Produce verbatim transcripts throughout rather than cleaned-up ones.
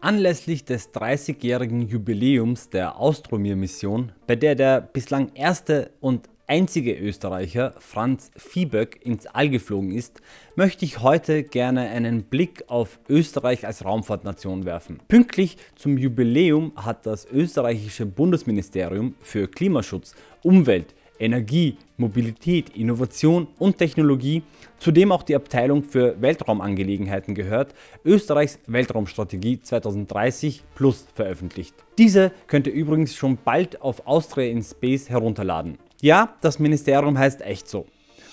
Anlässlich des dreißigjährigen Jubiläums der Austromir-Mission, bei der der bislang erste und einzige Österreicher Franz Viehböck ins All geflogen ist, möchte ich heute gerne einen Blick auf Österreich als Raumfahrtnation werfen. Pünktlich zum Jubiläum hat das österreichische Bundesministerium für Klimaschutz, Umwelt, Energie, Mobilität, Innovation und Technologie, zu dem auch die Abteilung für Weltraumangelegenheiten gehört, Österreichs Weltraumstrategie zweitausenddreißig Plus veröffentlicht. Diese könnt ihr übrigens schon bald auf Austria in Space herunterladen. Ja, das Ministerium heißt echt so.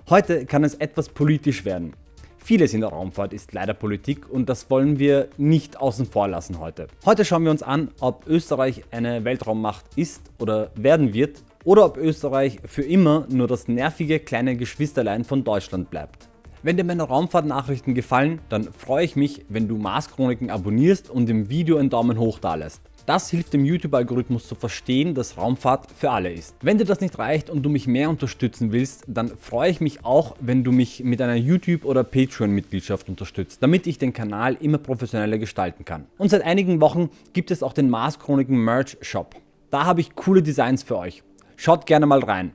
Heute kann es etwas politisch werden. Vieles in der Raumfahrt ist leider Politik und das wollen wir nicht außen vor lassen heute. Heute schauen wir uns an, ob Österreich eine Weltraummacht ist oder werden wird, oder ob Österreich für immer nur das nervige kleine Geschwisterlein von Deutschland bleibt. Wenn dir meine Raumfahrtnachrichten gefallen, dann freue ich mich, wenn du Mars Chroniken abonnierst und dem Video einen Daumen hoch dalässt. Das hilft dem YouTube-Algorithmus zu verstehen, dass Raumfahrt für alle ist. Wenn dir das nicht reicht und du mich mehr unterstützen willst, dann freue ich mich auch, wenn du mich mit einer YouTube- oder Patreon-Mitgliedschaft unterstützt, damit ich den Kanal immer professioneller gestalten kann. Und seit einigen Wochen gibt es auch den Mars Chroniken Merch Shop. Da habe ich coole Designs für euch. Schaut gerne mal rein.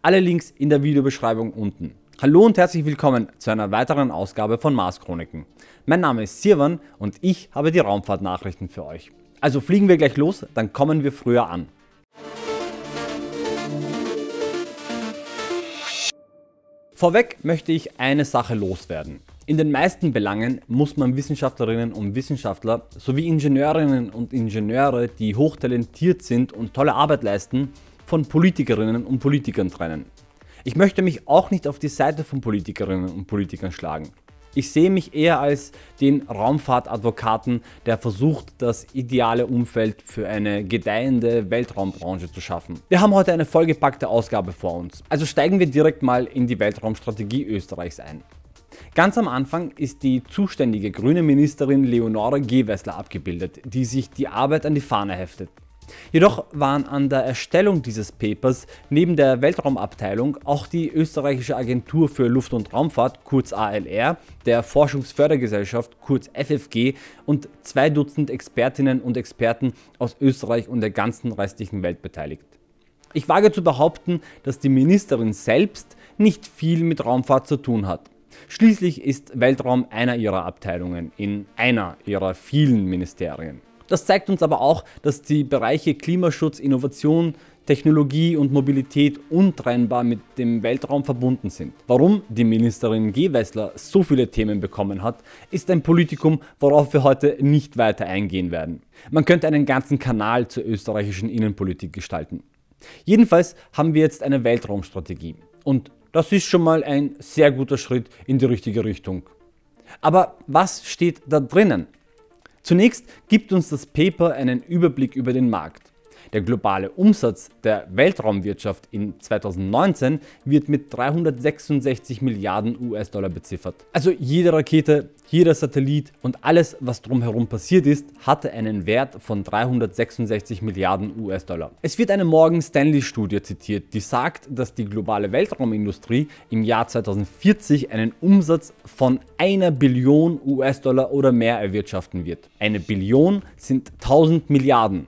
Alle Links in der Videobeschreibung unten. Hallo und herzlich willkommen zu einer weiteren Ausgabe von Mars Chroniken. Mein Name ist Sirwan und ich habe die Raumfahrtnachrichten für euch. Also fliegen wir gleich los, dann kommen wir früher an. Vorweg möchte ich eine Sache loswerden. In den meisten Belangen muss man Wissenschaftlerinnen und Wissenschaftler sowie Ingenieurinnen und Ingenieure, die hochtalentiert sind und tolle Arbeit leisten, von Politikerinnen und Politikern trennen. Ich möchte mich auch nicht auf die Seite von Politikerinnen und Politikern schlagen. Ich sehe mich eher als den Raumfahrtadvokaten, der versucht, das ideale Umfeld für eine gedeihende Weltraumbranche zu schaffen. Wir haben heute eine vollgepackte Ausgabe vor uns, also steigen wir direkt mal in die Weltraumstrategie Österreichs ein. Ganz am Anfang ist die zuständige grüne Ministerin Leonore Gewessler abgebildet, die sich die Arbeit an die Fahne heftet. Jedoch waren an der Erstellung dieses Papers neben der Weltraumabteilung auch die österreichische Agentur für Luft- und Raumfahrt, kurz A L R, der Forschungsfördergesellschaft, kurz F F G, und zwei Dutzend Expertinnen und Experten aus Österreich und der ganzen restlichen Welt beteiligt. Ich wage zu behaupten, dass die Ministerin selbst nicht viel mit Raumfahrt zu tun hat. Schließlich ist Weltraum einer ihrer Abteilungen in einer ihrer vielen Ministerien. Das zeigt uns aber auch, dass die Bereiche Klimaschutz, Innovation, Technologie und Mobilität untrennbar mit dem Weltraum verbunden sind. Warum die Ministerin Gewessler so viele Themen bekommen hat, ist ein Politikum, worauf wir heute nicht weiter eingehen werden. Man könnte einen ganzen Kanal zur österreichischen Innenpolitik gestalten. Jedenfalls haben wir jetzt eine Weltraumstrategie und das ist schon mal ein sehr guter Schritt in die richtige Richtung. Aber was steht da drinnen? Zunächst gibt uns das Paper einen Überblick über den Markt. Der globale Umsatz der Weltraumwirtschaft in zweitausendneunzehn wird mit dreihundertsechsundsechzig Milliarden U S-Dollar beziffert. Also jede Rakete, jeder Satellit und alles, was drumherum passiert ist, hatte einen Wert von dreihundertsechsundsechzig Milliarden U S-Dollar. Es wird eine Morgan Stanley Studie zitiert, die sagt, dass die globale Weltraumindustrie im Jahr zweitausendvierzig einen Umsatz von einer Billion U S-Dollar oder mehr erwirtschaften wird. Eine Billion sind tausend Milliarden.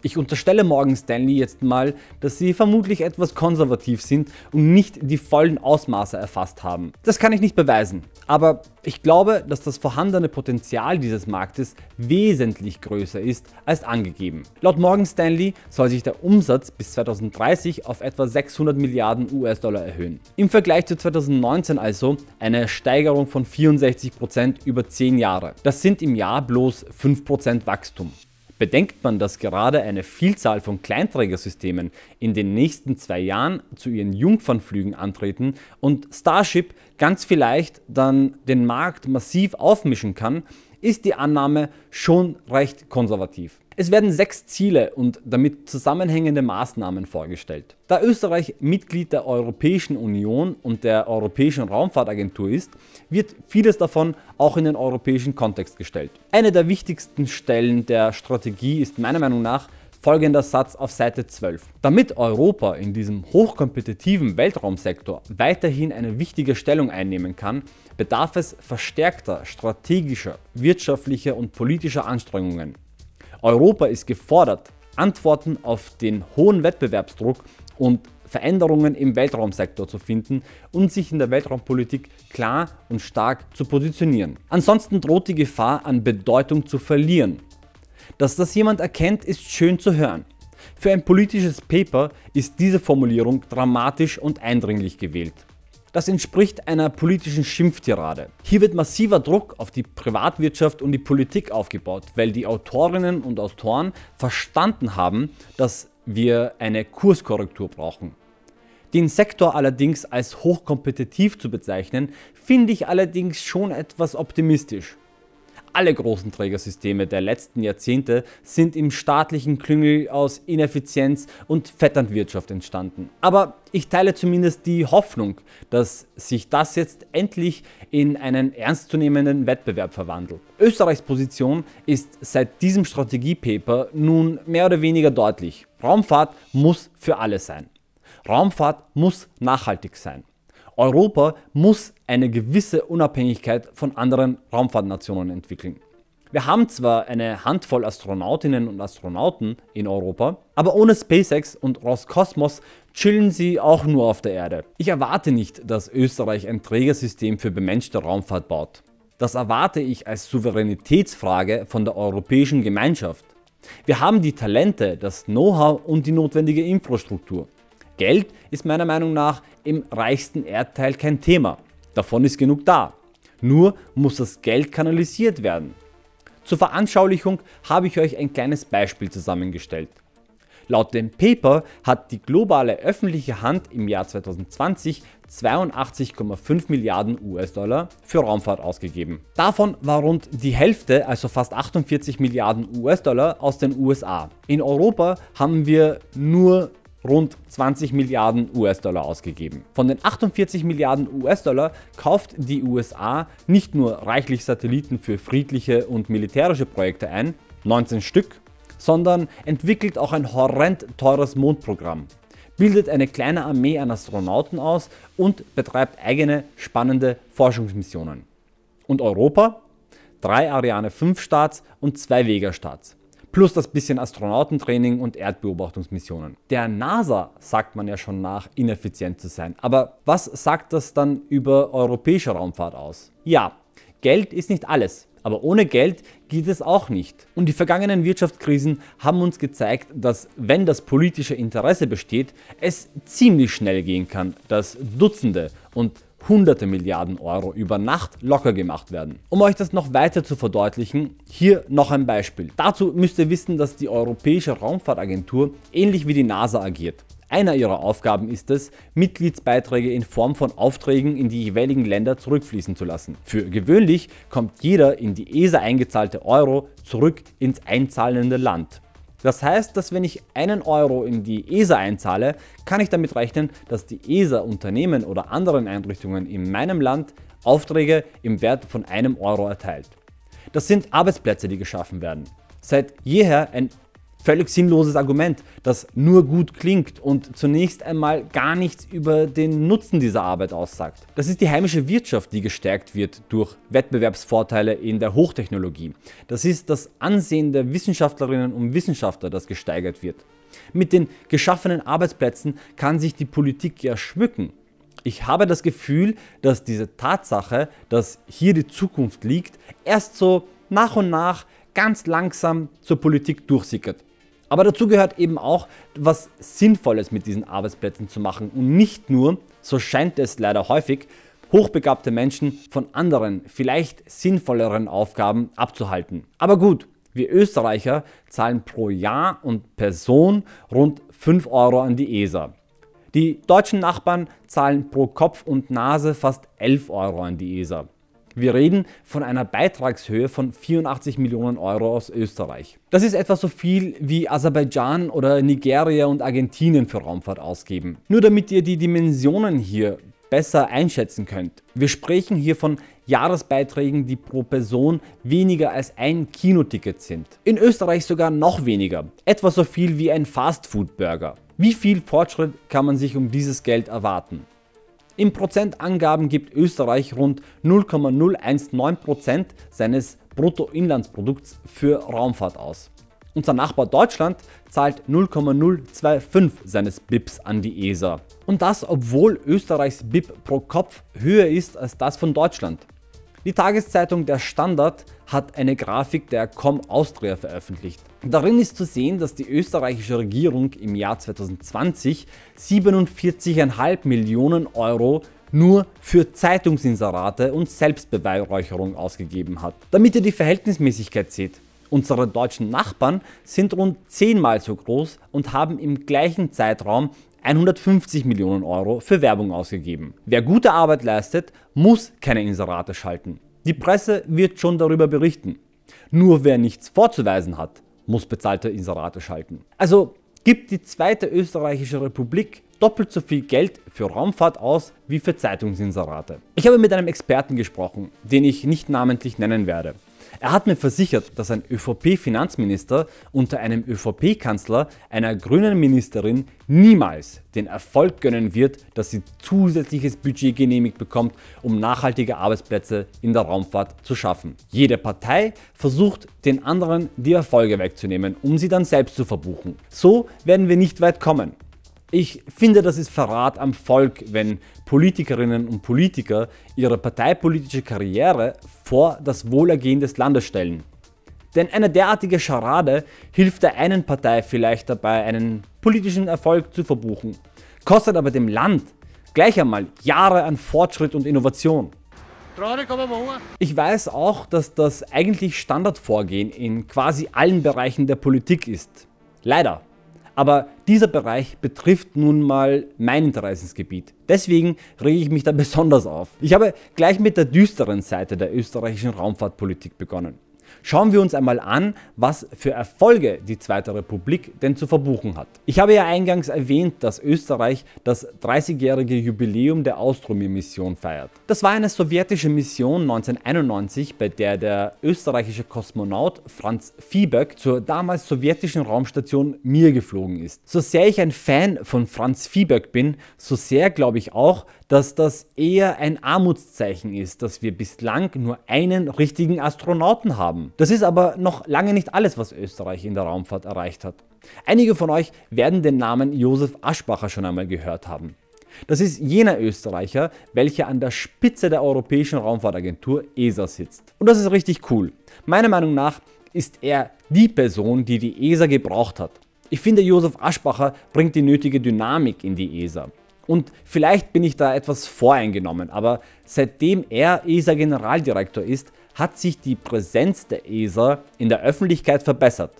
Ich unterstelle Morgan Stanley jetzt mal, dass sie vermutlich etwas konservativ sind und nicht die vollen Ausmaße erfasst haben. Das kann ich nicht beweisen, aber ich glaube, dass das vorhandene Potenzial dieses Marktes wesentlich größer ist als angegeben. Laut Morgan Stanley soll sich der Umsatz bis zweitausenddreißig auf etwa sechshundert Milliarden U S-Dollar erhöhen. Im Vergleich zu zweitausendneunzehn also eine Steigerung von vierundsechzig Prozent über zehn Jahre. Das sind im Jahr bloß fünf Prozent Wachstum. Bedenkt man, dass gerade eine Vielzahl von Kleinträgersystemen in den nächsten zwei Jahren zu ihren Jungfernflügen antreten und Starship ganz vielleicht dann den Markt massiv aufmischen kann, ist die Annahme schon recht konservativ. Es werden sechs Ziele und damit zusammenhängende Maßnahmen vorgestellt. Da Österreich Mitglied der Europäischen Union und der Europäischen Raumfahrtagentur ist, wird vieles davon auch in den europäischen Kontext gestellt. Eine der wichtigsten Stellen der Strategie ist meiner Meinung nach folgender Satz auf Seite zwölf. Damit Europa in diesem hochkompetitiven Weltraumsektor weiterhin eine wichtige Stellung einnehmen kann, bedarf es verstärkter strategischer, wirtschaftlicher und politischer Anstrengungen. Europa ist gefordert, Antworten auf den hohen Wettbewerbsdruck und Veränderungen im Weltraumsektor zu finden und sich in der Weltraumpolitik klar und stark zu positionieren. Ansonsten droht die Gefahr, an Bedeutung zu verlieren. Dass das jemand erkennt, ist schön zu hören. Für ein politisches Paper ist diese Formulierung dramatisch und eindringlich gewählt. Das entspricht einer politischen Schimpftirade. Hier wird massiver Druck auf die Privatwirtschaft und die Politik aufgebaut, weil die Autorinnen und Autoren verstanden haben, dass wir eine Kurskorrektur brauchen. Den Sektor allerdings als hochkompetitiv zu bezeichnen, finde ich allerdings schon etwas optimistisch. Alle großen Trägersysteme der letzten Jahrzehnte sind im staatlichen Klüngel aus Ineffizienz und Vetternwirtschaft entstanden. Aber ich teile zumindest die Hoffnung, dass sich das jetzt endlich in einen ernstzunehmenden Wettbewerb verwandelt. Österreichs Position ist seit diesem Strategiepaper nun mehr oder weniger deutlich. Raumfahrt muss für alle sein. Raumfahrt muss nachhaltig sein. Europa muss eine gewisse Unabhängigkeit von anderen Raumfahrtnationen entwickeln. Wir haben zwar eine Handvoll Astronautinnen und Astronauten in Europa, aber ohne SpaceX und Roskosmos chillen sie auch nur auf der Erde. Ich erwarte nicht, dass Österreich ein Trägersystem für bemenschte Raumfahrt baut. Das erwarte ich als Souveränitätsfrage von der Europäischen Gemeinschaft. Wir haben die Talente, das Know-how und die notwendige Infrastruktur. Geld ist meiner Meinung nach im reichsten Erdteil kein Thema. Davon ist genug da. Nur muss das Geld kanalisiert werden. Zur Veranschaulichung habe ich euch ein kleines Beispiel zusammengestellt. Laut dem Paper hat die globale öffentliche Hand im Jahr zweitausendzwanzig zweiundachtzig Komma fünf Milliarden U S-Dollar für Raumfahrt ausgegeben. Davon war rund die Hälfte, also fast achtundvierzig Milliarden U S-Dollar, aus den U S A. In Europa haben wir nur rund zwanzig Milliarden U S-Dollar ausgegeben. Von den achtundvierzig Milliarden U S-Dollar kauft die U S A nicht nur reichlich Satelliten für friedliche und militärische Projekte ein, neunzehn Stück, sondern entwickelt auch ein horrend teures Mondprogramm, bildet eine kleine Armee an Astronauten aus und betreibt eigene spannende Forschungsmissionen. Und Europa? Drei Ariane fünf Starts und zwei Vega Starts. Plus das bisschen Astronautentraining und Erdbeobachtungsmissionen. Der NASA sagt man ja schon nach, ineffizient zu sein. Aber was sagt das dann über europäische Raumfahrt aus? Ja, Geld ist nicht alles, aber ohne Geld geht es auch nicht. Und die vergangenen Wirtschaftskrisen haben uns gezeigt, dass, wenn das politische Interesse besteht, es ziemlich schnell gehen kann, dass Dutzende und Hunderte Milliarden Euro über Nacht locker gemacht werden. Um euch das noch weiter zu verdeutlichen, hier noch ein Beispiel. Dazu müsst ihr wissen, dass die Europäische Raumfahrtagentur ähnlich wie die NASA agiert. Einer ihrer Aufgaben ist es, Mitgliedsbeiträge in Form von Aufträgen in die jeweiligen Länder zurückfließen zu lassen. Für gewöhnlich kommt jeder in die E S A eingezahlte Euro zurück ins einzahlende Land. Das heißt, dass wenn ich einen Euro in die E S A einzahle, kann ich damit rechnen, dass die E S A Unternehmen oder anderen Einrichtungen in meinem Land Aufträge im Wert von einem Euro erteilt. Das sind Arbeitsplätze, die geschaffen werden. Seit jeher ein völlig sinnloses Argument, das nur gut klingt und zunächst einmal gar nichts über den Nutzen dieser Arbeit aussagt. Das ist die heimische Wirtschaft, die gestärkt wird durch Wettbewerbsvorteile in der Hochtechnologie. Das ist das Ansehen der Wissenschaftlerinnen und Wissenschaftler, das gesteigert wird. Mit den geschaffenen Arbeitsplätzen kann sich die Politik ja schmücken. Ich habe das Gefühl, dass diese Tatsache, dass hier die Zukunft liegt, erst so nach und nach ganz langsam zur Politik durchsickert. Aber dazu gehört eben auch, was Sinnvolles mit diesen Arbeitsplätzen zu machen und nicht nur, so scheint es leider häufig, hochbegabte Menschen von anderen, vielleicht sinnvolleren Aufgaben abzuhalten. Aber gut, wir Österreicher zahlen pro Jahr und Person rund fünf Euro an die E S A. Die deutschen Nachbarn zahlen pro Kopf und Nase fast elf Euro an die E S A. Wir reden von einer Beitragshöhe von vierundachtzig Millionen Euro aus Österreich. Das ist etwa so viel wie Aserbaidschan oder Nigeria und Argentinien für Raumfahrt ausgeben. Nur damit ihr die Dimensionen hier besser einschätzen könnt. Wir sprechen hier von Jahresbeiträgen, die pro Person weniger als ein Kinoticket sind. In Österreich sogar noch weniger, etwa so viel wie ein Fastfood-Burger. Wie viel Fortschritt kann man sich um dieses Geld erwarten? In Prozentangaben gibt Österreich rund null Komma null eins neun Prozent seines Bruttoinlandsprodukts für Raumfahrt aus. Unser Nachbar Deutschland zahlt null Komma null zwei fünf seines B I Ps an die E S A. Und das, obwohl Österreichs B I P pro Kopf höher ist als das von Deutschland. Die Tageszeitung Der Standard hat eine Grafik der Com Austria veröffentlicht. Darin ist zu sehen, dass die österreichische Regierung im Jahr zweitausendzwanzig siebenundvierzig Komma fünf Millionen Euro nur für Zeitungsinserate und Selbstbeweihräucherung ausgegeben hat. Damit ihr die Verhältnismäßigkeit seht. Unsere deutschen Nachbarn sind rund zehnmal so groß und haben im gleichen Zeitraum hundertfünfzig Millionen Euro für Werbung ausgegeben. Wer gute Arbeit leistet, muss keine Inserate schalten. Die Presse wird schon darüber berichten. Nur wer nichts vorzuweisen hat, muss bezahlte Inserate schalten. Also gibt die zweite österreichische Republik doppelt so viel Geld für Raumfahrt aus wie für Zeitungsinserate. Ich habe mit einem Experten gesprochen, den ich nicht namentlich nennen werde. Er hat mir versichert, dass ein ÖVP-Finanzminister unter einem ÖVP-Kanzler einer grünen Ministerin niemals den Erfolg gönnen wird, dass sie zusätzliches Budget genehmigt bekommt, um nachhaltige Arbeitsplätze in der Raumfahrt zu schaffen. Jede Partei versucht, den anderen die Erfolge wegzunehmen, um sie dann selbst zu verbuchen. So werden wir nicht weit kommen. Ich finde, das ist Verrat am Volk, wenn Politikerinnen und Politiker ihre parteipolitische Karriere vor das Wohlergehen des Landes stellen. Denn eine derartige Scharade hilft der einen Partei vielleicht dabei, einen politischen Erfolg zu verbuchen, kostet aber dem Land gleich einmal Jahre an Fortschritt und Innovation. Traurig, aber wahr. Ich weiß auch, dass das eigentlich Standardvorgehen in quasi allen Bereichen der Politik ist. Leider. Aber dieser Bereich betrifft nun mal mein Interessensgebiet. Deswegen rege ich mich da besonders auf. Ich habe gleich mit der düsteren Seite der österreichischen Raumfahrtpolitik begonnen. Schauen wir uns einmal an, was für Erfolge die Zweite Republik denn zu verbuchen hat. Ich habe ja eingangs erwähnt, dass Österreich das dreißigjährige Jubiläum der Austromir-Mission feiert. Das war eine sowjetische Mission neunzehnhunderteinundneunzig, bei der der österreichische Kosmonaut Franz Viehböck zur damals sowjetischen Raumstation Mir geflogen ist. So sehr ich ein Fan von Franz Viehböck bin, so sehr glaube ich auch, dass das eher ein Armutszeichen ist, dass wir bislang nur einen richtigen Astronauten haben. Das ist aber noch lange nicht alles, was Österreich in der Raumfahrt erreicht hat. Einige von euch werden den Namen Josef Aschbacher schon einmal gehört haben. Das ist jener Österreicher, welcher an der Spitze der Europäischen Raumfahrtagentur E S A sitzt. Und das ist richtig cool. Meiner Meinung nach ist er die Person, die die E S A gebraucht hat. Ich finde, Josef Aschbacher bringt die nötige Dynamik in die E S A. Und vielleicht bin ich da etwas voreingenommen, aber seitdem er E S A-Generaldirektor ist, hat sich die Präsenz der E S A in der Öffentlichkeit verbessert.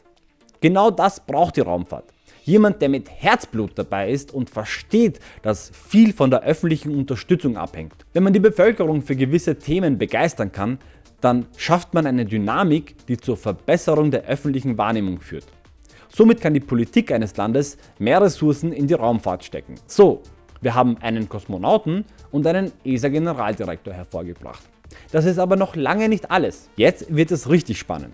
Genau das braucht die Raumfahrt. Jemand, der mit Herzblut dabei ist und versteht, dass viel von der öffentlichen Unterstützung abhängt. Wenn man die Bevölkerung für gewisse Themen begeistern kann, dann schafft man eine Dynamik, die zur Verbesserung der öffentlichen Wahrnehmung führt. Somit kann die Politik eines Landes mehr Ressourcen in die Raumfahrt stecken. So. Wir haben einen Kosmonauten und einen E S A-Generaldirektor hervorgebracht. Das ist aber noch lange nicht alles. Jetzt wird es richtig spannend.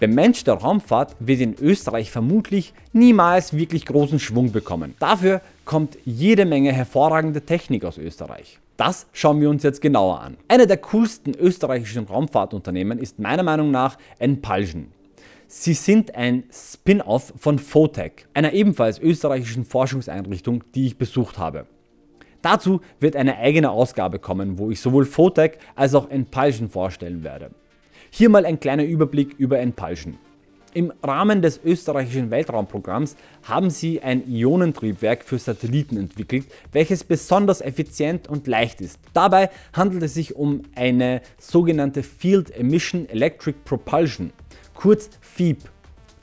Der Mensch der Raumfahrt wird in Österreich vermutlich niemals wirklich großen Schwung bekommen. Dafür kommt jede Menge hervorragende Technik aus Österreich. Das schauen wir uns jetzt genauer an. Einer der coolsten österreichischen Raumfahrtunternehmen ist meiner Meinung nach Enpulsion. Sie sind ein Spin-off von FOTEC, einer ebenfalls österreichischen Forschungseinrichtung, die ich besucht habe. Dazu wird eine eigene Ausgabe kommen, wo ich sowohl FOTEC als auch Enpulsion vorstellen werde. Hier mal ein kleiner Überblick über Enpulsion. Im Rahmen des österreichischen Weltraumprogramms haben sie ein Ionentriebwerk für Satelliten entwickelt, welches besonders effizient und leicht ist. Dabei handelt es sich um eine sogenannte Field Emission Electric Propulsion, kurz FEEP.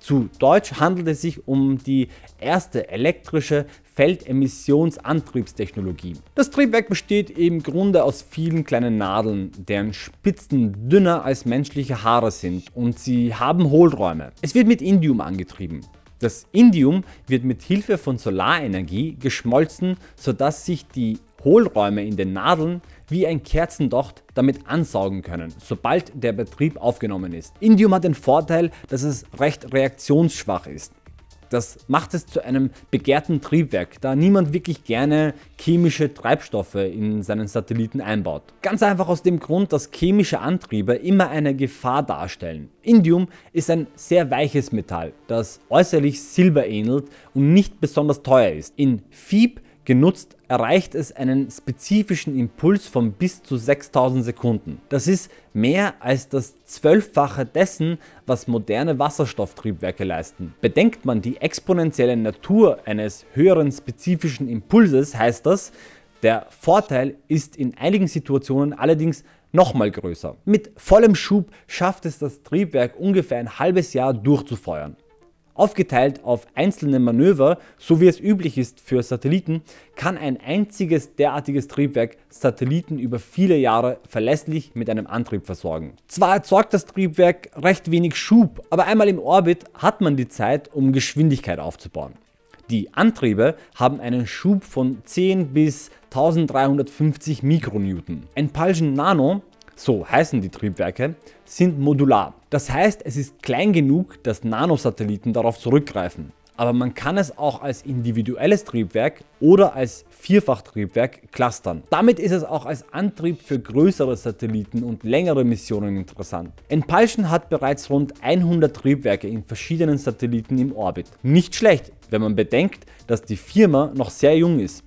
Zu Deutsch handelt es sich um die erste elektrische Feldemissionsantriebstechnologie. Das Triebwerk besteht im Grunde aus vielen kleinen Nadeln, deren Spitzen dünner als menschliche Haare sind und sie haben Hohlräume. Es wird mit Indium angetrieben. Das Indium wird mit Hilfe von Solarenergie geschmolzen, sodass sich die Hohlräume in den Nadeln wie ein Kerzendocht damit ansaugen können, sobald der Betrieb aufgenommen ist. Indium hat den Vorteil, dass es recht reaktionsschwach ist. Das macht es zu einem begehrten Triebwerk, da niemand wirklich gerne chemische Treibstoffe in seinen Satelliten einbaut. Ganz einfach aus dem Grund, dass chemische Antriebe immer eine Gefahr darstellen. Indium ist ein sehr weiches Metall, das äußerlich Silber ähnelt und nicht besonders teuer ist. In FEEP genutzt erreicht es einen spezifischen Impuls von bis zu sechstausend Sekunden. Das ist mehr als das Zwölffache dessen, was moderne Wasserstofftriebwerke leisten. Bedenkt man die exponentielle Natur eines höheren spezifischen Impulses, heißt das, der Vorteil ist in einigen Situationen allerdings nochmal größer. Mit vollem Schub schafft es das Triebwerk ungefähr ein halbes Jahr durchzufeuern. Aufgeteilt auf einzelne Manöver, so wie es üblich ist für Satelliten, kann ein einziges derartiges Triebwerk Satelliten über viele Jahre verlässlich mit einem Antrieb versorgen. Zwar erzeugt das Triebwerk recht wenig Schub, aber einmal im Orbit hat man die Zeit, um Geschwindigkeit aufzubauen. Die Antriebe haben einen Schub von zehn bis eintausenddreihundertfünfzig Mikronewton. Enpulsion-Nano, so heißen die Triebwerke, sind modular. Das heißt, es ist klein genug, dass Nanosatelliten darauf zurückgreifen. Aber man kann es auch als individuelles Triebwerk oder als Vierfachtriebwerk clustern. Damit ist es auch als Antrieb für größere Satelliten und längere Missionen interessant. Enpulsion hat bereits rund hundert Triebwerke in verschiedenen Satelliten im Orbit. Nicht schlecht, wenn man bedenkt, dass die Firma noch sehr jung ist.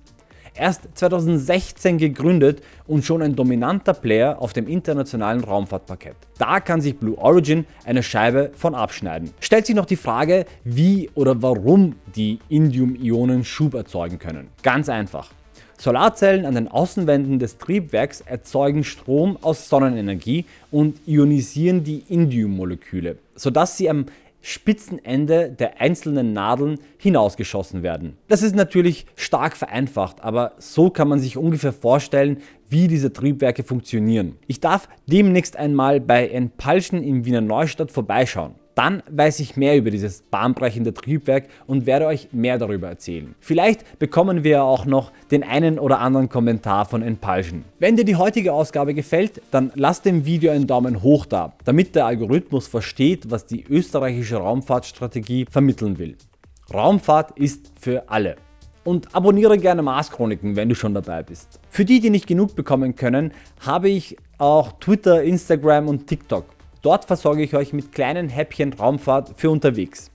Erst zweitausendsechzehn gegründet und schon ein dominanter Player auf dem internationalen Raumfahrtparkett. Da kann sich Blue Origin eine Scheibe von abschneiden. Stellt sich noch die Frage, wie oder warum die Indium-Ionen Schub erzeugen können. Ganz einfach. Solarzellen an den Außenwänden des Triebwerks erzeugen Strom aus Sonnenenergie und ionisieren die Indium-Moleküle, sodass sie am Spitzenende der einzelnen Nadeln hinausgeschossen werden. Das ist natürlich stark vereinfacht, aber so kann man sich ungefähr vorstellen, wie diese Triebwerke funktionieren. Ich darf demnächst einmal bei Enpulsion in Wiener Neustadt vorbeischauen. Dann weiß ich mehr über dieses bahnbrechende Triebwerk und werde euch mehr darüber erzählen. Vielleicht bekommen wir auch noch den einen oder anderen Kommentar von Enpulsion. Wenn dir die heutige Ausgabe gefällt, dann lass dem Video einen Daumen hoch da, damit der Algorithmus versteht, was die österreichische Raumfahrtstrategie vermitteln will. Raumfahrt ist für alle. Und abonniere gerne Mars Chroniken, wenn du schon dabei bist. Für die, die nicht genug bekommen können, habe ich auch Twitter, Instagram und TikTok. Dort versorge ich euch mit kleinen Häppchen Raumfahrt für unterwegs.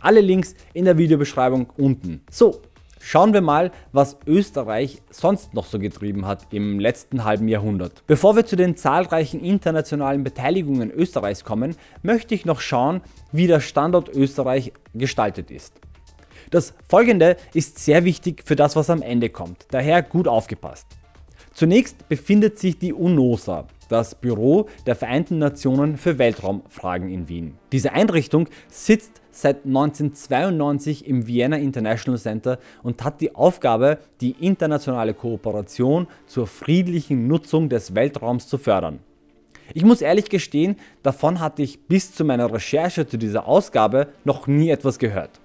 Alle Links in der Videobeschreibung unten. So, schauen wir mal, was Österreich sonst noch so getrieben hat im letzten halben Jahrhundert. Bevor wir zu den zahlreichen internationalen Beteiligungen Österreichs kommen, möchte ich noch schauen, wie der Standort Österreich gestaltet ist. Das Folgende ist sehr wichtig für das, was am Ende kommt, daher gut aufgepasst. Zunächst befindet sich die UNOOSA, das Büro der Vereinten Nationen für Weltraumfragen in Wien. Diese Einrichtung sitzt seit neunzehnhundertzweiundneunzig im Vienna International Center und hat die Aufgabe, die internationale Kooperation zur friedlichen Nutzung des Weltraums zu fördern. Ich muss ehrlich gestehen, davon hatte ich bis zu meiner Recherche zu dieser Ausgabe noch nie etwas gehört.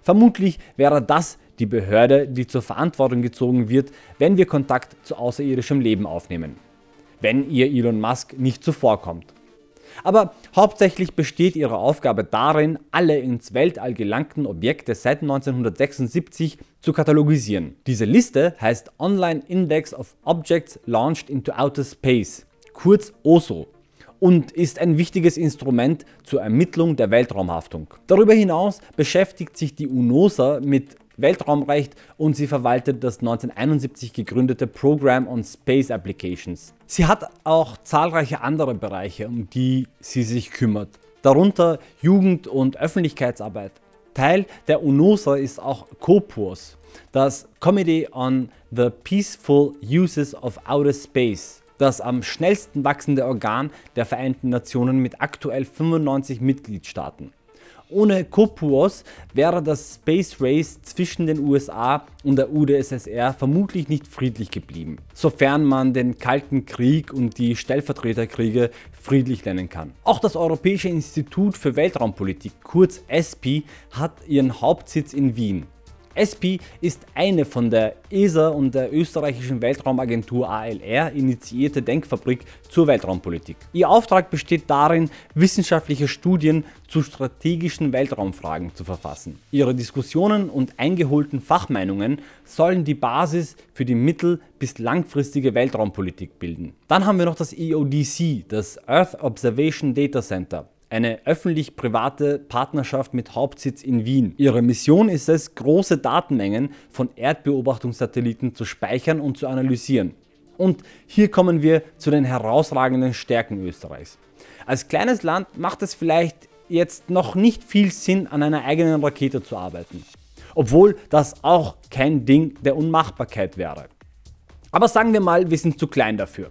Vermutlich wäre das die Behörde, die zur Verantwortung gezogen wird, wenn wir Kontakt zu außerirdischem Leben aufnehmen. Wenn ihr Elon Musk nicht zuvorkommt. Aber hauptsächlich besteht ihre Aufgabe darin, alle ins Weltall gelangten Objekte seit neunzehnhundertsechsundsiebzig zu katalogisieren. Diese Liste heißt Online Index of Objects Launched into Outer Space, kurz O S O, und ist ein wichtiges Instrument zur Ermittlung der Weltraumhaftung. Darüber hinaus beschäftigt sich die UNOOSA mit Weltraumrecht und sie verwaltet das neunzehnhunderteinundsiebzig gegründete Program on Space Applications. Sie hat auch zahlreiche andere Bereiche, um die sie sich kümmert, darunter Jugend- und Öffentlichkeitsarbeit. Teil der UNOOSA ist auch COPUOS, das Committee on the Peaceful Uses of Outer Space, das am schnellsten wachsende Organ der Vereinten Nationen mit aktuell fünfundneunzig Mitgliedstaaten. Ohne COPUOS wäre das Space Race zwischen den U S A und der U d S S R vermutlich nicht friedlich geblieben, sofern man den Kalten Krieg und die Stellvertreterkriege friedlich nennen kann. Auch das Europäische Institut für Weltraumpolitik, kurz E S P I, hat ihren Hauptsitz in Wien. ESPI ist eine von der E S A und der österreichischen Weltraumagentur A L R initiierte Denkfabrik zur Weltraumpolitik. Ihr Auftrag besteht darin, wissenschaftliche Studien zu strategischen Weltraumfragen zu verfassen. Ihre Diskussionen und eingeholten Fachmeinungen sollen die Basis für die mittel- bis langfristige Weltraumpolitik bilden. Dann haben wir noch das E O D C, das Earth Observation Data Center. Eine öffentlich-private Partnerschaft mit Hauptsitz in Wien. Ihre Mission ist es, große Datenmengen von Erdbeobachtungssatelliten zu speichern und zu analysieren. Und hier kommen wir zu den herausragenden Stärken Österreichs. Als kleines Land macht es vielleicht jetzt noch nicht viel Sinn, an einer eigenen Rakete zu arbeiten. Obwohl das auch kein Ding der Unmachbarkeit wäre. Aber sagen wir mal, wir sind zu klein dafür.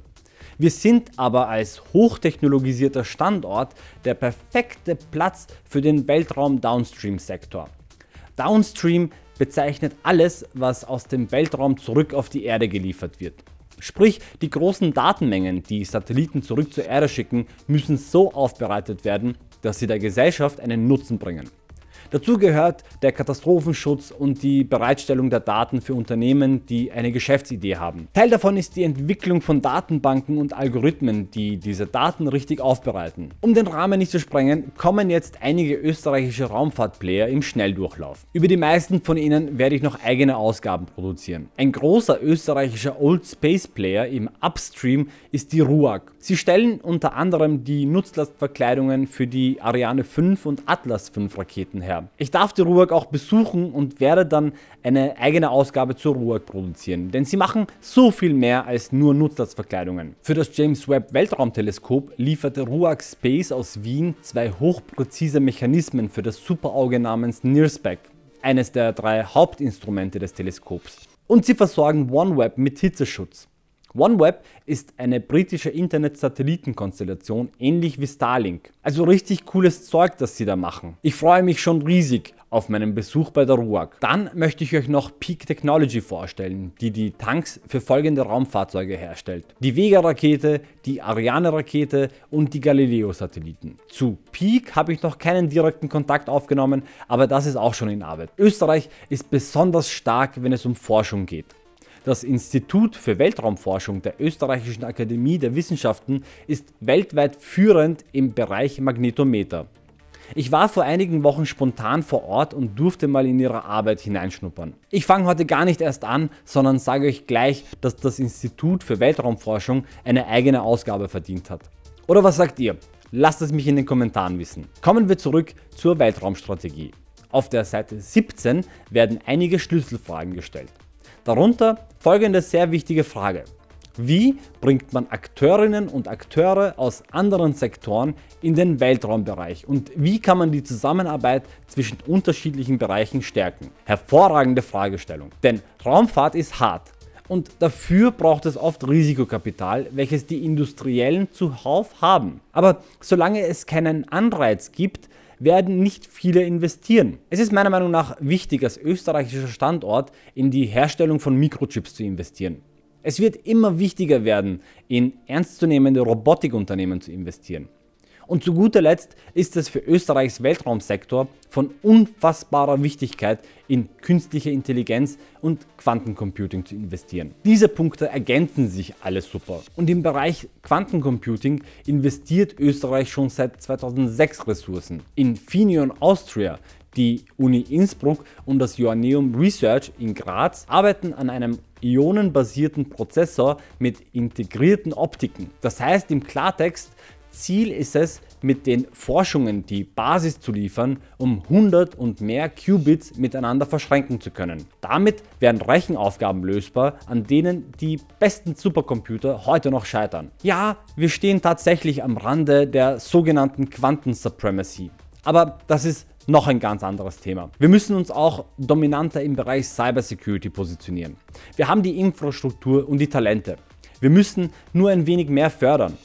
Wir sind aber als hochtechnologisierter Standort der perfekte Platz für den Weltraum-Downstream-Sektor. Downstream bezeichnet alles, was aus dem Weltraum zurück auf die Erde geliefert wird. Sprich, die großen Datenmengen, die Satelliten zurück zur Erde schicken, müssen so aufbereitet werden, dass sie der Gesellschaft einen Nutzen bringen. Dazu gehört der Katastrophenschutz und die Bereitstellung der Daten für Unternehmen, die eine Geschäftsidee haben. Teil davon ist die Entwicklung von Datenbanken und Algorithmen, die diese Daten richtig aufbereiten. Um den Rahmen nicht zu sprengen, kommen jetzt einige österreichische Raumfahrtplayer im Schnelldurchlauf. Über die meisten von ihnen werde ich noch eigene Ausgaben produzieren. Ein großer österreichischer Old Space Player im Upstream ist die RUAG. Sie stellen unter anderem die Nutzlastverkleidungen für die Ariane fünf und Atlas fünf Raketen her. Ich darf die RUAG auch besuchen und werde dann eine eigene Ausgabe zur RUAG produzieren, denn sie machen so viel mehr als nur Nutzlastverkleidungen. Für das James Webb Weltraumteleskop lieferte RUAG Space aus Wien zwei hochpräzise Mechanismen für das Superauge namens NIRSPEC, eines der drei Hauptinstrumente des Teleskops. Und sie versorgen OneWeb mit Hitzeschutz. OneWeb ist eine britische Internet-Satellitenkonstellation, ähnlich wie Starlink. Also richtig cooles Zeug, das sie da machen. Ich freue mich schon riesig auf meinen Besuch bei der RUAG. Dann möchte ich euch noch Peak Technology vorstellen, die die Tanks für folgende Raumfahrzeuge herstellt. Die Vega-Rakete, die Ariane-Rakete und die Galileo-Satelliten. Zu Peak habe ich noch keinen direkten Kontakt aufgenommen, aber das ist auch schon in Arbeit. Österreich ist besonders stark, wenn es um Forschung geht. Das Institut für Weltraumforschung der Österreichischen Akademie der Wissenschaften ist weltweit führend im Bereich Magnetometer. Ich war vor einigen Wochen spontan vor Ort und durfte mal in ihre Arbeit hineinschnuppern. Ich fange heute gar nicht erst an, sondern sage euch gleich, dass das Institut für Weltraumforschung eine eigene Ausgabe verdient hat. Oder was sagt ihr? Lasst es mich in den Kommentaren wissen. Kommen wir zurück zur Weltraumstrategie. Auf der Seite siebzehn werden einige Schlüsselfragen gestellt. Darunter folgende sehr wichtige Frage. Wie bringt man Akteurinnen und Akteure aus anderen Sektoren in den Weltraumbereich und wie kann man die Zusammenarbeit zwischen unterschiedlichen Bereichen stärken? Hervorragende Fragestellung, denn Raumfahrt ist hart und dafür braucht es oft Risikokapital, welches die Industriellen zuhauf haben. Aber solange es keinen Anreiz gibt, werden nicht viele investieren. Es ist meiner Meinung nach wichtig, als österreichischer Standort in die Herstellung von Mikrochips zu investieren. Es wird immer wichtiger werden, in ernstzunehmende Robotikunternehmen zu investieren. Und zu guter Letzt ist es für Österreichs Weltraumsektor von unfassbarer Wichtigkeit, in künstliche Intelligenz und Quantencomputing zu investieren. Diese Punkte ergänzen sich alle super. Und im Bereich Quantencomputing investiert Österreich schon seit zweitausendsechs Ressourcen. Infineon Austria, die Uni Innsbruck und das Joanneum Research in Graz arbeiten an einem ionenbasierten Prozessor mit integrierten Optiken. Das heißt im Klartext, Ziel ist es, mit den Forschungen die Basis zu liefern, um hundert und mehr Qubits miteinander verschränken zu können. Damit werden Rechenaufgaben lösbar, an denen die besten Supercomputer heute noch scheitern. Ja, wir stehen tatsächlich am Rande der sogenannten Quanten-Supremacy. Aber das ist noch ein ganz anderes Thema. Wir müssen uns auch dominanter im Bereich Cybersecurity positionieren. Wir haben die Infrastruktur und die Talente. Wir müssen nur ein wenig mehr fördern.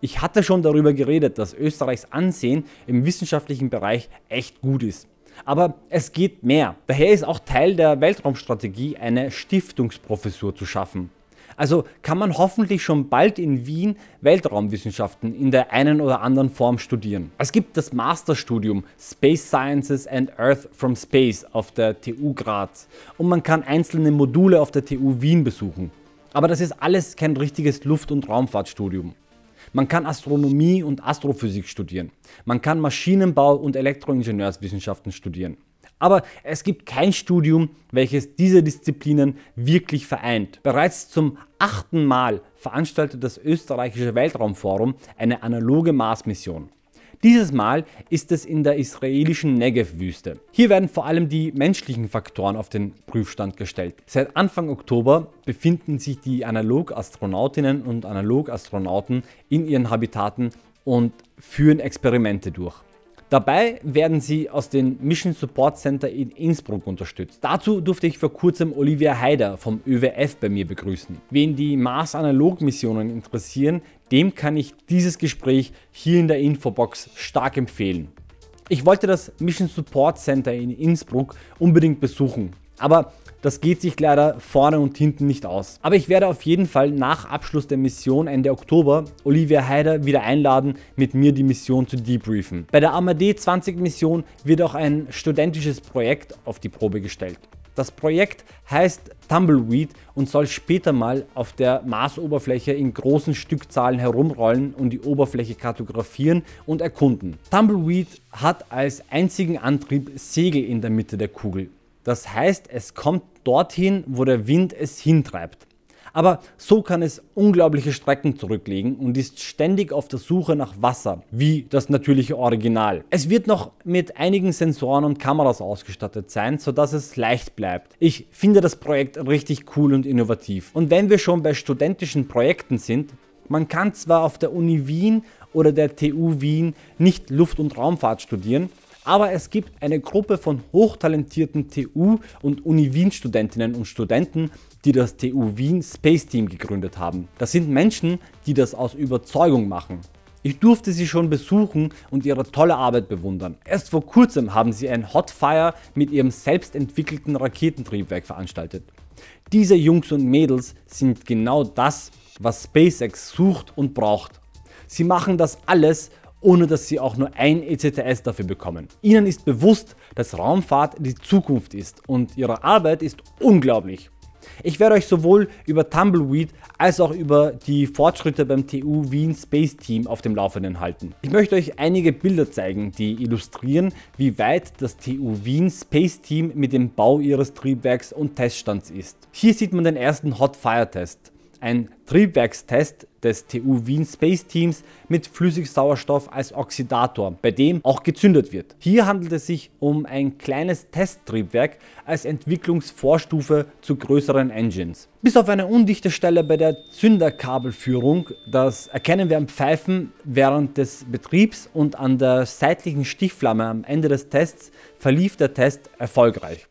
Ich hatte schon darüber geredet, dass Österreichs Ansehen im wissenschaftlichen Bereich echt gut ist. Aber es geht mehr. Daher ist auch Teil der Weltraumstrategie, eine Stiftungsprofessur zu schaffen. Also kann man hoffentlich schon bald in Wien Weltraumwissenschaften in der einen oder anderen Form studieren. Es gibt das Masterstudium Space Sciences and Earth from Space auf der T U Graz und man kann einzelne Module auf der T U Wien besuchen. Aber das ist alles kein richtiges Luft- und Raumfahrtstudium. Man kann Astronomie und Astrophysik studieren. Man kann Maschinenbau und Elektroingenieurswissenschaften studieren. Aber es gibt kein Studium, welches diese Disziplinen wirklich vereint. Bereits zum achten Mal veranstaltet das österreichische Weltraumforum eine analoge Mars-Mission. Dieses Mal ist es in der israelischen Negev-Wüste. Hier werden vor allem die menschlichen Faktoren auf den Prüfstand gestellt. Seit Anfang Oktober befinden sich die Analog-Astronautinnen und Analog-Astronauten in ihren Habitaten und führen Experimente durch. Dabei werden sie aus dem Mission Support Center in Innsbruck unterstützt. Dazu durfte ich vor kurzem Olivia Heider vom Ö W F bei mir begrüßen. Wen die Mars-Analog-Missionen interessieren, dem kann ich dieses Gespräch hier in der Infobox stark empfehlen. Ich wollte das Mission Support Center in Innsbruck unbedingt besuchen, aber das geht sich leider vorne und hinten nicht aus. Aber ich werde auf jeden Fall nach Abschluss der Mission Ende Oktober Olivia Heider wieder einladen, mit mir die Mission zu debriefen. Bei der Amadee zwanzig Mission wird auch ein studentisches Projekt auf die Probe gestellt. Das Projekt heißt Tumbleweed und soll später mal auf der Marsoberfläche in großen Stückzahlen herumrollen und die Oberfläche kartografieren und erkunden. Tumbleweed hat als einzigen Antrieb Segel in der Mitte der Kugel. Das heißt, es kommt dorthin, wo der Wind es hintreibt. Aber so kann es unglaubliche Strecken zurücklegen und ist ständig auf der Suche nach Wasser, wie das natürliche Original. Es wird noch mit einigen Sensoren und Kameras ausgestattet sein, sodass es leicht bleibt. Ich finde das Projekt richtig cool und innovativ. Und wenn wir schon bei studentischen Projekten sind, man kann zwar auf der Uni Wien oder der T U Wien nicht Luft- und Raumfahrt studieren, aber es gibt eine Gruppe von hochtalentierten T U und Uni Wien Studentinnen und Studenten, die das T U Wien Space Team gegründet haben. Das sind Menschen, die das aus Überzeugung machen. Ich durfte sie schon besuchen und ihre tolle Arbeit bewundern. Erst vor kurzem haben sie ein Hotfire mit ihrem selbstentwickelten Raketentriebwerk veranstaltet. Diese Jungs und Mädels sind genau das, was SpaceX sucht und braucht. Sie machen das alles, ohne dass sie auch nur ein E C T S dafür bekommen. Ihnen ist bewusst, dass Raumfahrt die Zukunft ist und ihre Arbeit ist unglaublich. Ich werde euch sowohl über Tumbleweed als auch über die Fortschritte beim T U Wien Space Team auf dem Laufenden halten. Ich möchte euch einige Bilder zeigen, die illustrieren, wie weit das T U Wien Space Team mit dem Bau ihres Triebwerks und Teststands ist. Hier sieht man den ersten Hot-Fire-Test. Ein Triebwerkstest des T U Wien Space Teams mit Flüssigsauerstoff als Oxidator, bei dem auch gezündet wird. Hier handelt es sich um ein kleines Testtriebwerk als Entwicklungsvorstufe zu größeren Engines. Bis auf eine undichte Stelle bei der Zünderkabelführung, das erkennen wir am Pfeifen während des Betriebs und an der seitlichen Stichflamme am Ende des Tests, verlief der Test erfolgreich.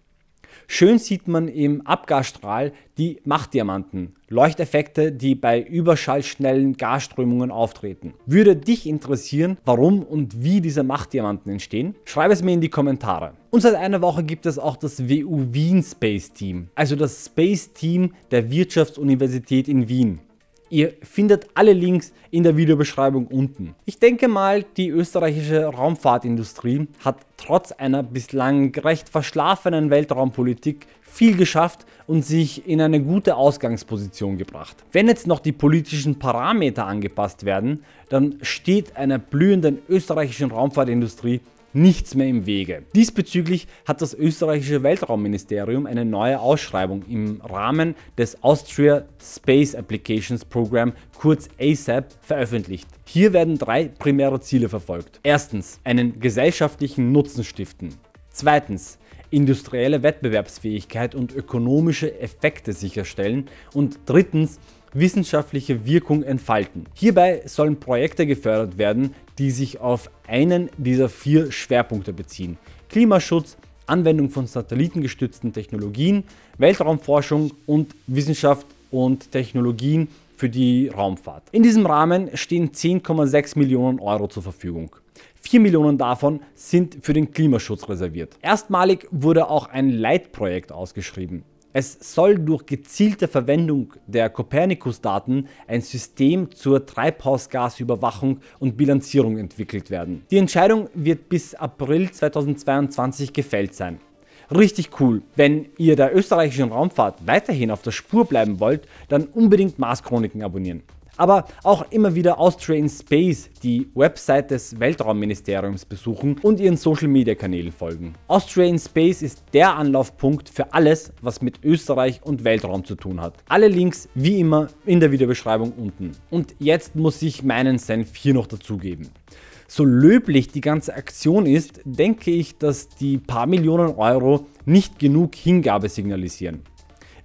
Schön sieht man im Abgasstrahl die Machtdiamanten, Leuchteffekte, die bei überschallschnellen Gasströmungen auftreten. Würde dich interessieren, warum und wie diese Machtdiamanten entstehen? Schreib es mir in die Kommentare. Und seit einer Woche gibt es auch das W U Wien Space Team, also das Space Team der Wirtschaftsuniversität in Wien. Ihr findet alle Links in der Videobeschreibung unten. Ich denke mal, die österreichische Raumfahrtindustrie hat trotz einer bislang recht verschlafenen Weltraumpolitik viel geschafft und sich in eine gute Ausgangsposition gebracht. Wenn jetzt noch die politischen Parameter angepasst werden, dann steht einer blühenden österreichischen Raumfahrtindustrie nichts mehr im Wege. Diesbezüglich hat das österreichische Weltraumministerium eine neue Ausschreibung im Rahmen des Austria Space Applications Program, kurz A S A P, veröffentlicht. Hier werden drei primäre Ziele verfolgt. Erstens, einen gesellschaftlichen Nutzen stiften. Zweitens, industrielle Wettbewerbsfähigkeit und ökonomische Effekte sicherstellen. Und drittens, wissenschaftliche Wirkung entfalten. Hierbei sollen Projekte gefördert werden, die sich auf einen dieser vier Schwerpunkte beziehen: Klimaschutz, Anwendung von satellitengestützten Technologien, Weltraumforschung und Wissenschaft und Technologien für die Raumfahrt. In diesem Rahmen stehen zehn Komma sechs Millionen Euro zur Verfügung. vier Millionen davon sind für den Klimaschutz reserviert. Erstmalig wurde auch ein Leitprojekt ausgeschrieben. Es soll durch gezielte Verwendung der Copernicus-Daten ein System zur Treibhausgasüberwachung und Bilanzierung entwickelt werden. Die Entscheidung wird bis April zweitausendzweiundzwanzig gefällt sein. Richtig cool! Wenn ihr der österreichischen Raumfahrt weiterhin auf der Spur bleiben wollt, dann unbedingt Mars Chroniken abonnieren. Aber auch immer wieder Austria in Space, die Website des Weltraumministeriums, besuchen und ihren Social Media Kanälen folgen. Austria in Space ist der Anlaufpunkt für alles, was mit Österreich und Weltraum zu tun hat. Alle Links wie immer in der Videobeschreibung unten. Und jetzt muss ich meinen Senf hier noch dazugeben. So löblich die ganze Aktion ist, denke ich, dass die paar Millionen Euro nicht genug Hingabe signalisieren.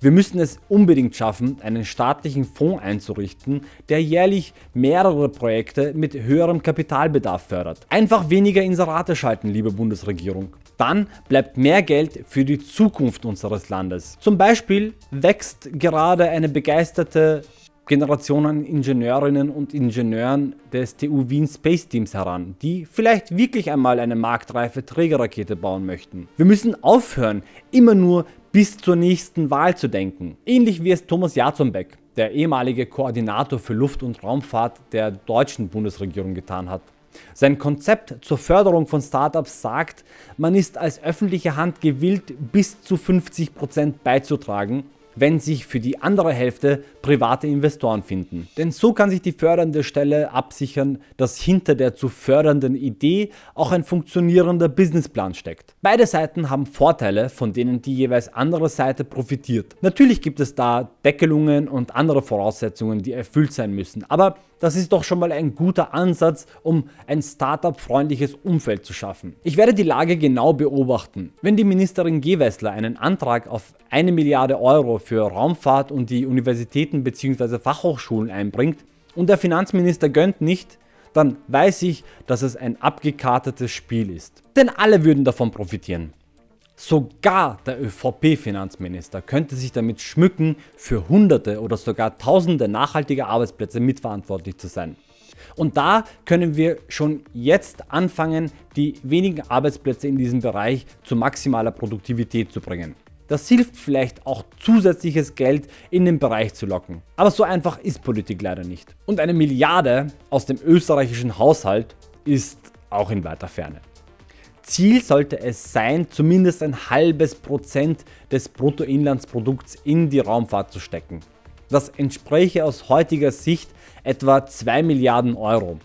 Wir müssen es unbedingt schaffen, einen staatlichen Fonds einzurichten, der jährlich mehrere Projekte mit höherem Kapitalbedarf fördert. Einfach weniger Inserate schalten, liebe Bundesregierung. Dann bleibt mehr Geld für die Zukunft unseres Landes. Zum Beispiel wächst gerade eine begeisterte Generation an Ingenieurinnen und Ingenieuren des T U Wien Space Teams heran, die vielleicht wirklich einmal eine marktreife Trägerrakete bauen möchten. Wir müssen aufhören, immer nur bis zur nächsten Wahl zu denken. Ähnlich wie es Thomas Jarzombeck, der ehemalige Koordinator für Luft- und Raumfahrt der deutschen Bundesregierung, getan hat. Sein Konzept zur Förderung von Startups sagt, man ist als öffentliche Hand gewillt, bis zu fünfzig Prozent beizutragen, wenn sich für die andere Hälfte private Investoren finden. Denn so kann sich die fördernde Stelle absichern, dass hinter der zu fördernden Idee auch ein funktionierender Businessplan steckt. Beide Seiten haben Vorteile, von denen die jeweils andere Seite profitiert. Natürlich gibt es da Deckelungen und andere Voraussetzungen, die erfüllt sein müssen, aber das ist doch schon mal ein guter Ansatz, um ein Startup-freundliches Umfeld zu schaffen. Ich werde die Lage genau beobachten. Wenn die Ministerin Gewessler einen Antrag auf eine Milliarde Euro für Raumfahrt und die Universitäten bzw. Fachhochschulen einbringt und der Finanzminister gönnt nicht, dann weiß ich, dass es ein abgekartetes Spiel ist. Denn alle würden davon profitieren. Sogar der ÖVP-Finanzminister könnte sich damit schmücken, für Hunderte oder sogar Tausende nachhaltiger Arbeitsplätze mitverantwortlich zu sein. Und da können wir schon jetzt anfangen, die wenigen Arbeitsplätze in diesem Bereich zu maximaler Produktivität zu bringen. Das hilft vielleicht auch, zusätzliches Geld in den Bereich zu locken. Aber so einfach ist Politik leider nicht. Und eine Milliarde aus dem österreichischen Haushalt ist auch in weiter Ferne. Ziel sollte es sein, zumindest ein halbes Prozent des Bruttoinlandsprodukts in die Raumfahrt zu stecken. Das entspräche aus heutiger Sicht etwa zwei Milliarden Euro.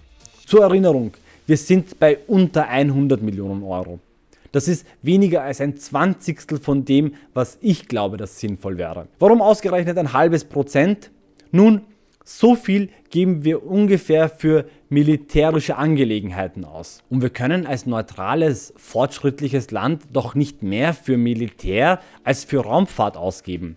Zur Erinnerung, wir sind bei unter hundert Millionen Euro. Das ist weniger als ein Zwanzigstel von dem, was ich glaube, das sinnvoll wäre. Warum ausgerechnet ein halbes Prozent? Nun, so viel geben wir ungefähr für militärische Angelegenheiten aus. Und wir können als neutrales, fortschrittliches Land doch nicht mehr für Militär als für Raumfahrt ausgeben.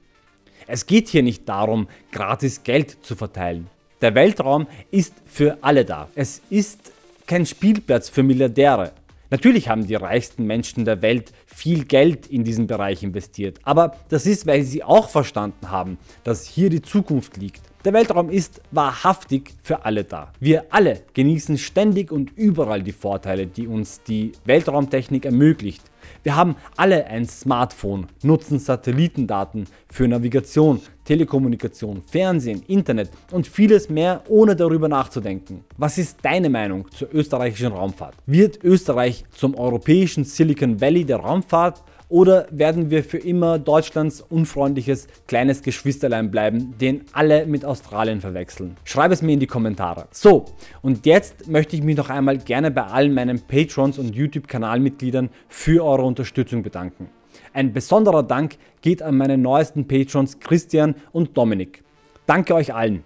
Es geht hier nicht darum, gratis Geld zu verteilen. Der Weltraum ist für alle da. Es ist kein Spielplatz für Milliardäre. Natürlich haben die reichsten Menschen der Welt viel Geld in diesen Bereich investiert, aber das ist, weil sie auch verstanden haben, dass hier die Zukunft liegt. Der Weltraum ist wahrhaftig für alle da. Wir alle genießen ständig und überall die Vorteile, die uns die Weltraumtechnik ermöglicht. Wir haben alle ein Smartphone, nutzen Satellitendaten für Navigation, Telekommunikation, Fernsehen, Internet und vieles mehr, ohne darüber nachzudenken. Was ist deine Meinung zur österreichischen Raumfahrt? Wird Österreich zum europäischen Silicon Valley der Raumfahrt? Oder werden wir für immer Deutschlands unfreundliches kleines Geschwisterlein bleiben, den alle mit Australien verwechseln? Schreib es mir in die Kommentare. So, und jetzt möchte ich mich noch einmal gerne bei allen meinen Patrons und YouTube-Kanalmitgliedern für eure Unterstützung bedanken. Ein besonderer Dank geht an meine neuesten Patrons Christian und Dominik. Danke euch allen.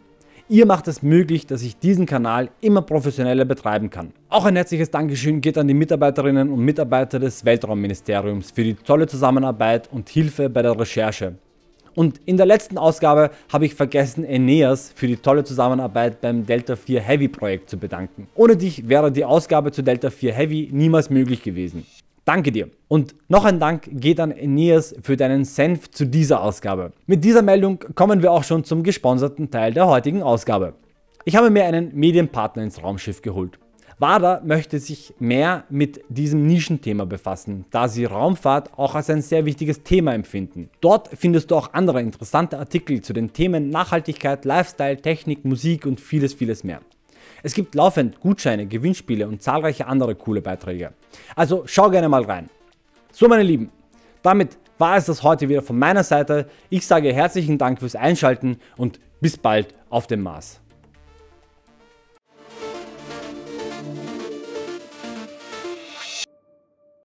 Ihr macht es möglich, dass ich diesen Kanal immer professioneller betreiben kann. Auch ein herzliches Dankeschön geht an die Mitarbeiterinnen und Mitarbeiter des Weltraumministeriums für die tolle Zusammenarbeit und Hilfe bei der Recherche. Und in der letzten Ausgabe habe ich vergessen, Aeneas für die tolle Zusammenarbeit beim Delta vier Heavy Projekt zu bedanken. Ohne dich wäre die Ausgabe zu Delta vier Heavy niemals möglich gewesen. Danke dir. Und noch ein Dank geht an Aeneas für deinen Senf zu dieser Ausgabe. Mit dieser Meldung kommen wir auch schon zum gesponserten Teil der heutigen Ausgabe. Ich habe mir einen Medienpartner ins Raumschiff geholt. W A D A möchte sich mehr mit diesem Nischenthema befassen, da sie Raumfahrt auch als ein sehr wichtiges Thema empfinden. Dort findest du auch andere interessante Artikel zu den Themen Nachhaltigkeit, Lifestyle, Technik, Musik und vieles, vieles mehr. Es gibt laufend Gutscheine, Gewinnspiele und zahlreiche andere coole Beiträge. Also schau gerne mal rein. So, meine Lieben, damit war es das heute wieder von meiner Seite. Ich sage herzlichen Dank fürs Einschalten und bis bald auf dem Mars.